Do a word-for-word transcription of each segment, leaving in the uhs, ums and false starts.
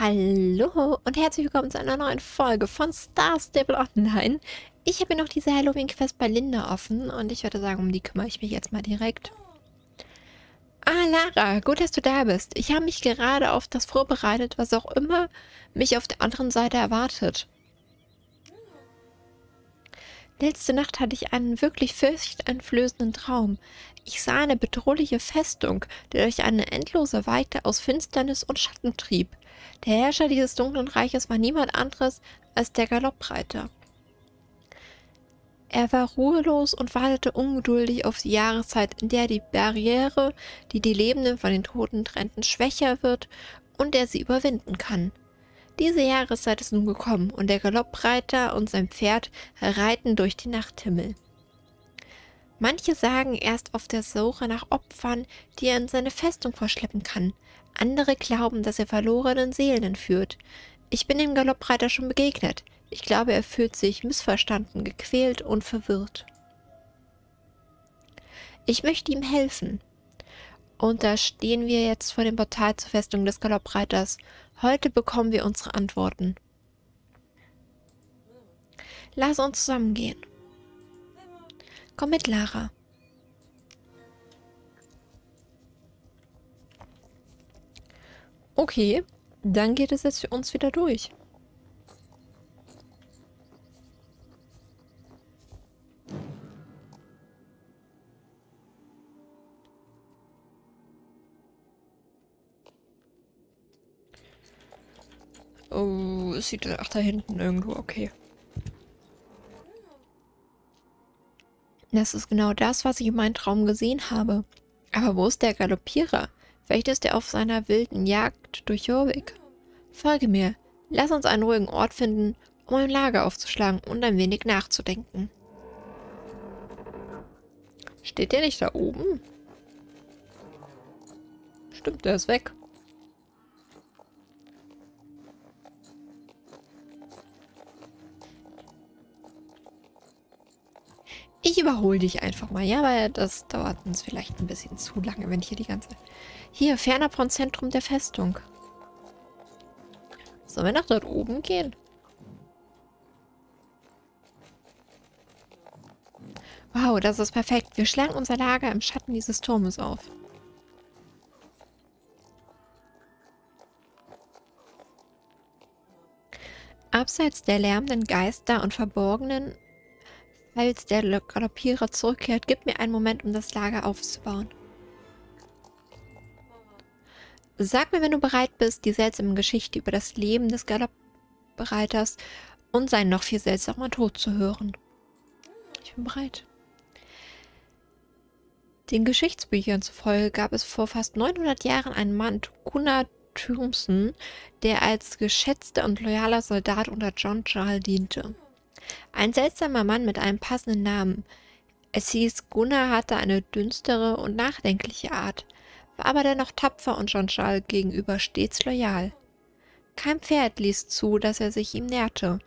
Hallo und herzlich willkommen zu einer neuen Folge von Star Stable Online. Ich habe hier noch diese Halloween-Quest bei Linda offen und ich würde sagen, um die kümmere ich mich jetzt mal direkt. Ah, Lara, gut, dass du da bist. Ich habe mich gerade auf das vorbereitet, was auch immer mich auf der anderen Seite erwartet. Letzte Nacht hatte ich einen wirklich fürchteinflößenden Traum. Ich sah eine bedrohliche Festung, die durch eine endlose Weite aus Finsternis und Schatten trieb. Der Herrscher dieses dunklen Reiches war niemand anderes als der Galoppreiter. Er war ruhelos und wartete ungeduldig auf die Jahreszeit, in der die Barriere, die die Lebenden von den Toten trennten, schwächer wird und er sie überwinden kann. Diese Jahreszeit ist nun gekommen und der Galoppreiter und sein Pferd reiten durch den Nachthimmel. Manche sagen, er ist auf der Suche nach Opfern, die er in seine Festung verschleppen kann. Andere glauben, dass er verlorenen Seelen entführt. Ich bin dem Galoppreiter schon begegnet. Ich glaube, er fühlt sich missverstanden, gequält und verwirrt. Ich möchte ihm helfen. Und da stehen wir jetzt vor dem Portal zur Festung des Galoppreiters. Heute bekommen wir unsere Antworten. Lass uns zusammengehen. Komm mit, Lara. Okay, dann geht es jetzt für uns wieder durch. Oh, es sieht ach da hinten irgendwo, okay. Das ist genau das, was ich in meinem Traum gesehen habe. Aber wo ist der Galoppierer? Vielleicht ist er auf seiner wilden Jagd durch Jorvik. Folge mir. Lass uns einen ruhigen Ort finden, um ein Lager aufzuschlagen und ein wenig nachzudenken. Steht der nicht da oben? Stimmt, der ist weg. Ich überhole dich einfach mal, ja, weil das dauert uns vielleicht ein bisschen zu lange, wenn ich hier die ganze... Hier, ferner vom Zentrum der Festung. Sollen wir nach dort oben gehen? Wow, das ist perfekt. Wir schlagen unser Lager im Schatten dieses Turmes auf. Abseits der lärmenden Geister und verborgenen... Falls der Galoppierer zurückkehrt, gib mir einen Moment, um das Lager aufzubauen. Sag mir, wenn du bereit bist, die seltsame Geschichte über das Leben des Galoppreiters und seinen noch viel seltsamer Tod zu hören. Ich bin bereit. Den Geschichtsbüchern zufolge gab es vor fast neunhundert Jahren einen Mann, Gunnar Thormsen, der als geschätzter und loyaler Soldat unter John Charles diente. Ein seltsamer Mann mit einem passenden Namen. Es hieß, Gunnar hatte eine dünstere und nachdenkliche Art, war aber dennoch tapfer und John Charles gegenüber stets loyal. Kein Pferd ließ zu, dass er sich ihm näherte,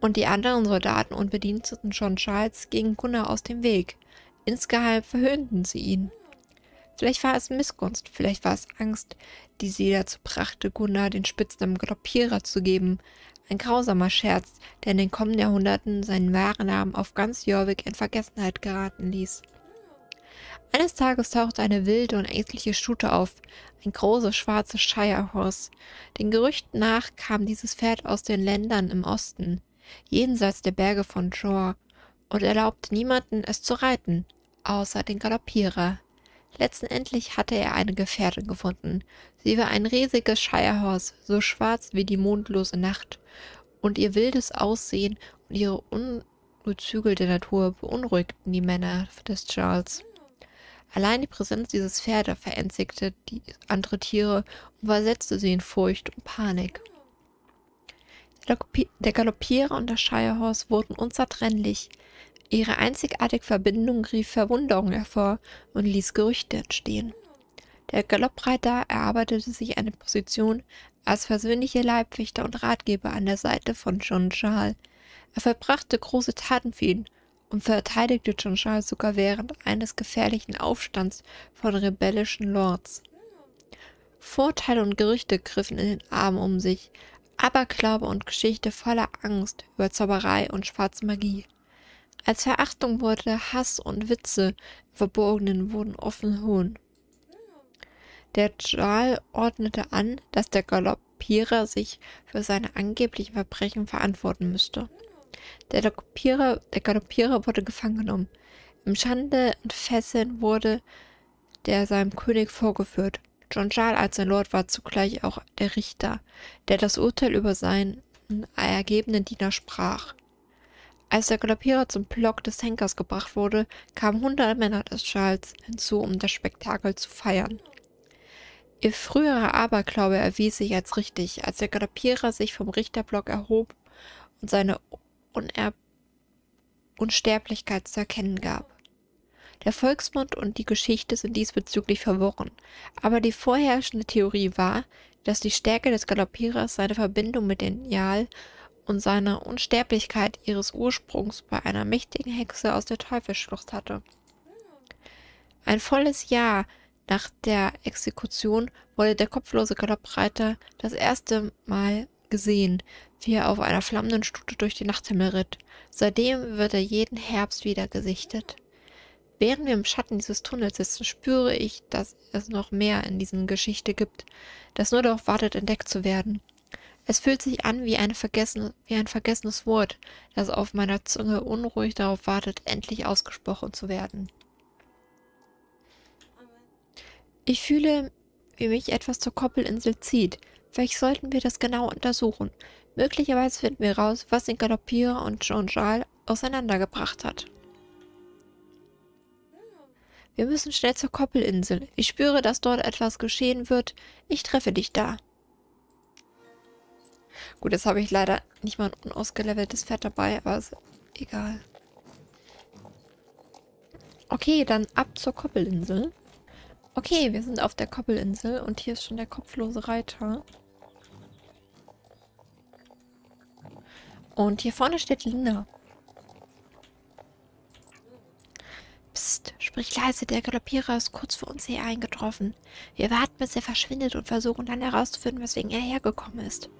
und die anderen Soldaten und Bediensteten John Charles gingen Gunnar aus dem Weg. Insgeheim verhöhnten sie ihn. Vielleicht war es Missgunst, vielleicht war es Angst, die sie dazu brachte, Gunnar den Spitznamen Galoppierer zu geben. Ein grausamer Scherz, der in den kommenden Jahrhunderten seinen wahren Namen auf ganz Jorvik in Vergessenheit geraten ließ. Eines Tages tauchte eine wilde und ängstliche Stute auf, ein großes schwarzes Shire Horse. Den Gerüchten nach kam dieses Pferd aus den Ländern im Osten, jenseits der Berge von Jor, und erlaubte niemanden, es zu reiten, außer den Galoppierer. Letztendlich hatte er eine Gefährtin gefunden. Sie war ein riesiges Shire Horse, so schwarz wie die mondlose Nacht, und ihr wildes Aussehen und ihre ungezügelte Natur beunruhigten die Männer des Charles. Allein die Präsenz dieses Pferdes verängstigte die anderen Tiere und versetzte sie in Furcht und Panik. Der Galoppierer und das Shire Horse wurden unzertrennlich. Ihre einzigartige Verbindung rief Verwunderung hervor und ließ Gerüchte entstehen. Der Galoppreiter erarbeitete sich eine Position als versöhnlicher Leibwächter und Ratgeber an der Seite von John Charles. Er verbrachte große Taten für ihn und verteidigte John Charles sogar während eines gefährlichen Aufstands von rebellischen Lords. Vorteile und Gerüchte griffen in den Arm um sich, Aberglaube und Geschichte voller Angst über Zauberei und schwarze Magie. Als Verachtung wurde Hass und Witze im Verborgenen wurden offen hohn. Der Jarl ordnete an, dass der Galoppierer sich für seine angeblichen Verbrechen verantworten müsste. Der Galoppierer, der Galoppierer wurde gefangen genommen. Im Schande und Fesseln wurde der seinem König vorgeführt. John Charles als sein Lord war zugleich auch der Richter, der das Urteil über seinen ergebenen Diener sprach. Als der Galoppierer zum Block des Henkers gebracht wurde, kamen hundert Männer des Charles hinzu, um das Spektakel zu feiern. Ihr früherer Aberglaube erwies sich als richtig, als der Galoppierer sich vom Richterblock erhob und seine Uner Unsterblichkeit zu erkennen gab. Der Volksmund und die Geschichte sind diesbezüglich verworren, aber die vorherrschende Theorie war, dass die Stärke des Galoppierers seine Verbindung mit den Jarl und seiner Unsterblichkeit ihres Ursprungs bei einer mächtigen Hexe aus der Teufelsschlucht hatte. Ein volles Jahr nach der Exekution wurde der kopflose Galoppreiter das erste Mal gesehen, wie er auf einer flammenden Stute durch den Nachthimmel ritt. Seitdem wird er jeden Herbst wieder gesichtet. Während wir im Schatten dieses Tunnels sitzen, spüre ich, dass es noch mehr in dieser Geschichte gibt, das nur darauf wartet, entdeckt zu werden. Es fühlt sich an wie, eine vergessene, wie ein vergessenes Wort, das auf meiner Zunge unruhig darauf wartet, endlich ausgesprochen zu werden. Ich fühle, wie mich etwas zur Koppelinsel zieht. Vielleicht sollten wir das genau untersuchen. Möglicherweise finden wir raus, was den Galoppierer und John Charles auseinandergebracht hat. Wir müssen schnell zur Koppelinsel. Ich spüre, dass dort etwas geschehen wird. Ich treffe dich da. Gut, jetzt habe ich leider nicht mal ein unausgeleveltes Pferd dabei, aber ist egal. Okay, dann ab zur Koppelinsel. Okay, wir sind auf der Koppelinsel und hier ist schon der kopflose Reiter. Und hier vorne steht Linda. Psst, sprich leise, der Galoppierer ist kurz vor uns hier eingetroffen. Wir warten, bis er verschwindet und versuchen dann herauszufinden, weswegen er hergekommen ist.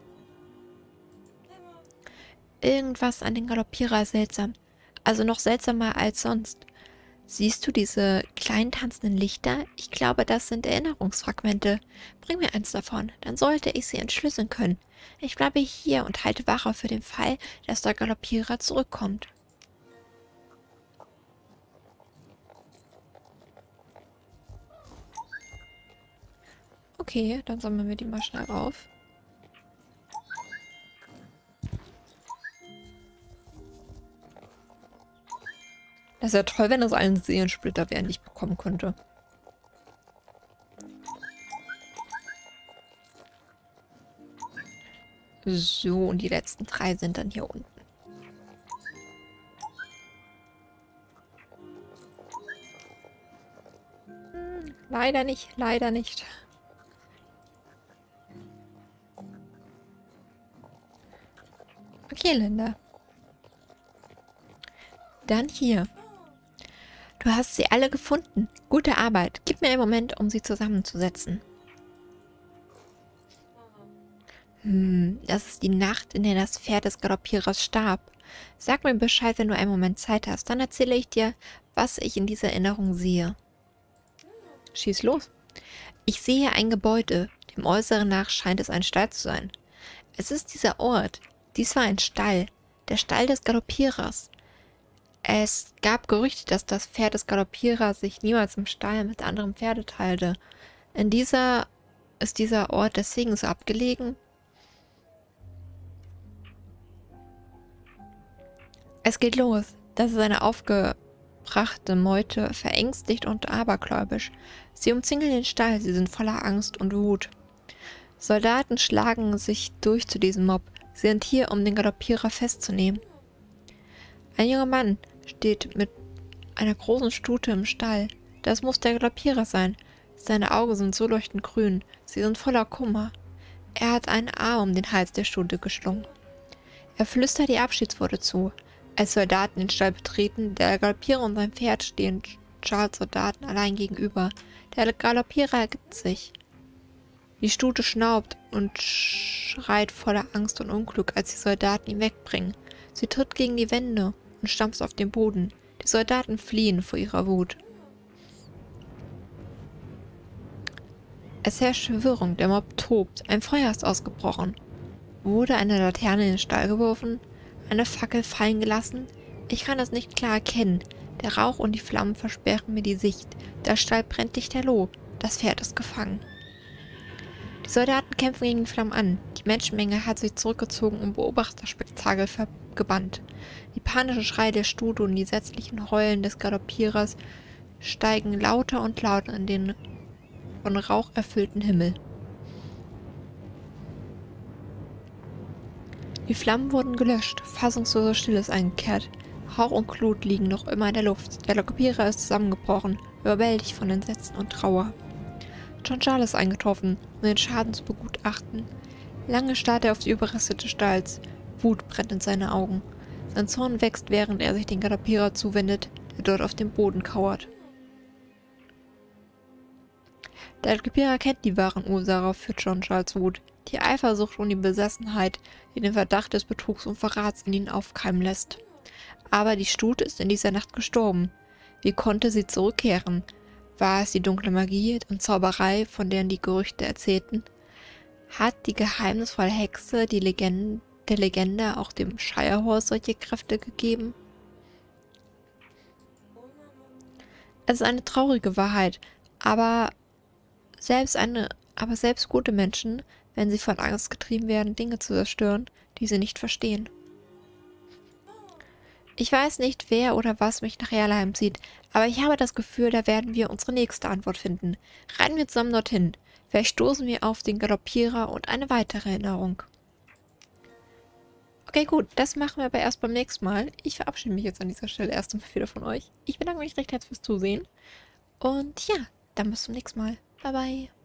Irgendwas an dem Galoppierer ist seltsam. Also noch seltsamer als sonst. Siehst du diese kleinen tanzenden Lichter? Ich glaube, das sind Erinnerungsfragmente. Bring mir eins davon, dann sollte ich sie entschlüsseln können. Ich bleibe hier und halte Wache für den Fall, dass der Galoppierer zurückkommt. Okay, dann sammeln wir die mal schnell rauf. Das wäre toll, wenn das einen Seelensplitter wäre, den ich bekommen könnte. So, und die letzten drei sind dann hier unten. Hm, leider nicht, leider nicht. Okay, Linda. Dann hier. Du hast sie alle gefunden. Gute Arbeit. Gib mir einen Moment, um sie zusammenzusetzen. Hm, das ist die Nacht, in der das Pferd des Galoppierers starb. Sag mir Bescheid, wenn du einen Moment Zeit hast. Dann erzähle ich dir, was ich in dieser Erinnerung sehe. Schieß los. Ich sehe ein Gebäude. Dem Äußeren nach scheint es ein Stall zu sein. Es ist dieser Ort. Dies war ein Stall. Der Stall des Galoppierers. Es gab Gerüchte, dass das Pferd des Galoppierers sich niemals im Stall mit anderem Pferde teilte. In dieser ist dieser Ort deswegen so abgelegen. Es geht los. Das ist eine aufgebrachte Meute, verängstigt und abergläubisch. Sie umzingeln den Stall, sie sind voller Angst und Wut. Soldaten schlagen sich durch zu diesem Mob. Sie sind hier, um den Galoppierer festzunehmen. Ein junger Mann steht mit einer großen Stute im Stall. Das muss der Galoppierer sein. Seine Augen sind so leuchtend grün. Sie sind voller Kummer. Er hat einen Arm um den Hals der Stute geschlungen. Er flüstert die Abschiedsworte zu. Als Soldaten den Stall betreten, der Galoppierer und sein Pferd stehen Charles Soldaten allein gegenüber. Der Galoppierer ergibt sich. Die Stute schnaubt und schreit voller Angst und Unglück, als die Soldaten ihn wegbringen. Sie tritt gegen die Wände und stampft auf den Boden. Die Soldaten fliehen vor ihrer Wut. Es herrscht Verwirrung, der Mob tobt, ein Feuer ist ausgebrochen. Wurde eine Laterne in den Stall geworfen? Eine Fackel fallen gelassen? Ich kann das nicht klar erkennen. Der Rauch und die Flammen versperren mir die Sicht. Der Stall brennt dicht herloh. Das Pferd ist gefangen. Die Soldaten kämpfen gegen die Flammen an. Die Menschenmenge hat sich zurückgezogen und beobachtet das Spektakel gebannt. Die panischen Schreie der Stute und die entsetzlichen Heulen des Galoppierers steigen lauter und lauter in den von Rauch erfüllten Himmel. Die Flammen wurden gelöscht, fassungslose Stille ist eingekehrt. Rauch und Glut liegen noch immer in der Luft. Der Galoppierer ist zusammengebrochen, überwältigt von Entsetzen und Trauer. John Charles ist eingetroffen, um den Schaden zu begutachten. Lange starrt er auf die Überreste des Stalls. Wut brennt in seine Augen. Sein Zorn wächst, während er sich den Galoppierer zuwendet, der dort auf dem Boden kauert. Der Galoppierer kennt die wahren Ursache für John Charles' Wut, die Eifersucht und die Besessenheit, die den Verdacht des Betrugs und Verrats in ihn aufkeimen lässt. Aber die Stute ist in dieser Nacht gestorben. Wie konnte sie zurückkehren? War es die dunkle Magie und Zauberei, von deren die Gerüchte erzählten? Hat die geheimnisvolle Hexe die Legende, der Legende auch dem Shirehorse solche Kräfte gegeben? Es ist eine traurige Wahrheit, aber selbst, eine, aber selbst gute Menschen, wenn sie von Angst getrieben werden, Dinge zu zerstören, die sie nicht verstehen. Ich weiß nicht, wer oder was mich nach Realheim zieht, aber ich habe das Gefühl, da werden wir unsere nächste Antwort finden. Reiten wir zusammen dorthin. Vielleicht stoßen wir auf den Galoppierer und eine weitere Erinnerung. Okay, gut, das machen wir aber erst beim nächsten Mal. Ich verabschiede mich jetzt an dieser Stelle erst einmal wieder von euch. Ich bedanke mich recht herzlich fürs Zusehen. Und ja, dann bis zum nächsten Mal. Bye, bye.